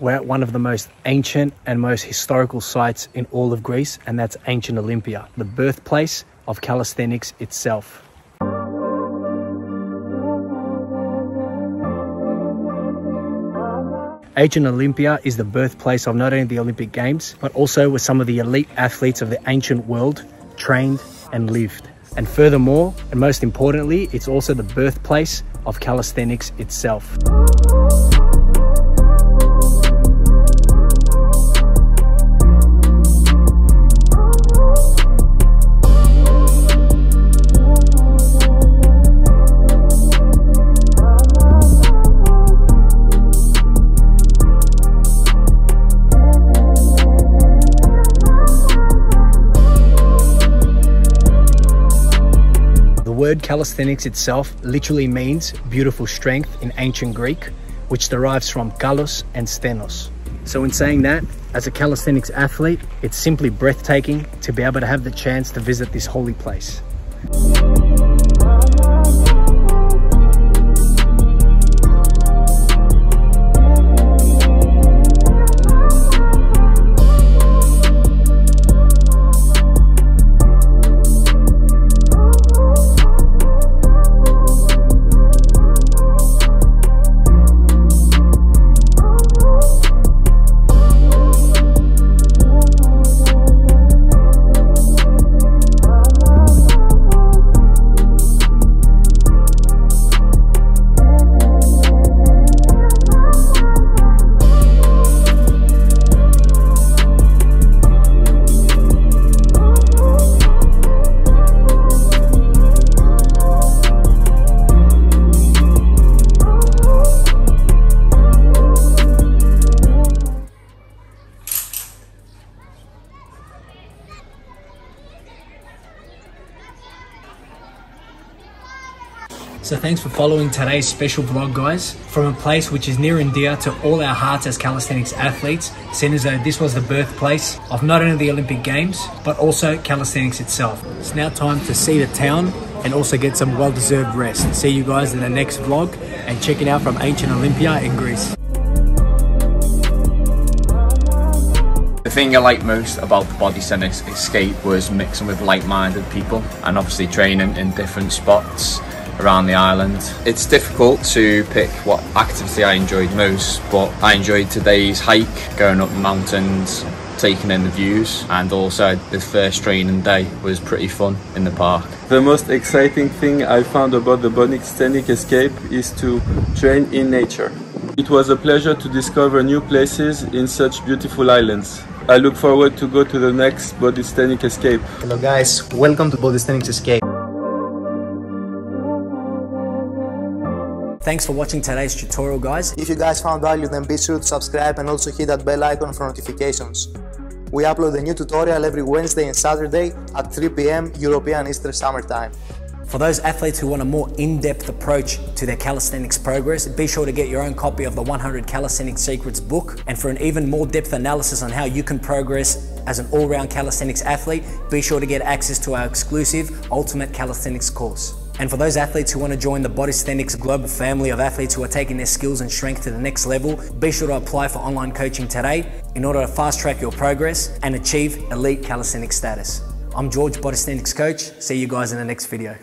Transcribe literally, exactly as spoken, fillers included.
We're at one of the most ancient and most historical sites in all of Greece, and that's Ancient Olympia, the birthplace of calisthenics itself. Ancient Olympia is the birthplace of not only the Olympic Games, but also where some of the elite athletes of the ancient world trained and lived. And furthermore, and most importantly, it's also the birthplace of calisthenics itself. The word calisthenics itself literally means beautiful strength in ancient Greek, which derives from kalos and sthenos. So in saying that, as a calisthenics athlete, it's simply breathtaking to be able to have the chance to visit this holy place. So thanks for following today's special vlog, guys, from a place which is near and dear to all our hearts as calisthenics athletes, seeing as though this was the birthplace of not only the Olympic Games, but also calisthenics itself. It's now time to see the town and also get some well-deserved rest. See you guys in the next vlog, and checking out from Ancient Olympia in Greece. The thing I liked most about the Bodysthenics escape was mixing with like-minded people and obviously training in different spots around the island. It's difficult to pick what activity I enjoyed most, but I enjoyed today's hike, going up mountains, taking in the views, and also the first training day was pretty fun in the park. The most exciting thing I found about the Bodysthenics escape is to train in nature. It was a pleasure to discover new places in such beautiful islands. I look forward to go to the next Bodysthenics escape. Hello guys, welcome to Bodysthenics escape. Thanks for watching today's tutorial, guys. If you guys found value, then be sure to subscribe and also hit that bell icon for notifications. We upload a new tutorial every Wednesday and Saturday at three p m European Eastern Summer Time. For those athletes who want a more in-depth approach to their calisthenics progress, be sure to get your own copy of the one hundred Calisthenics Secrets book. And for an even more depth analysis on how you can progress as an all-round calisthenics athlete, be sure to get access to our exclusive Ultimate Calisthenics course. And for those athletes who want to join the Bodysthenics Global family of athletes who are taking their skills and strength to the next level, be sure to apply for online coaching today in order to fast track your progress and achieve elite calisthenics status. I'm George, Bodysthenics coach. See you guys in the next video.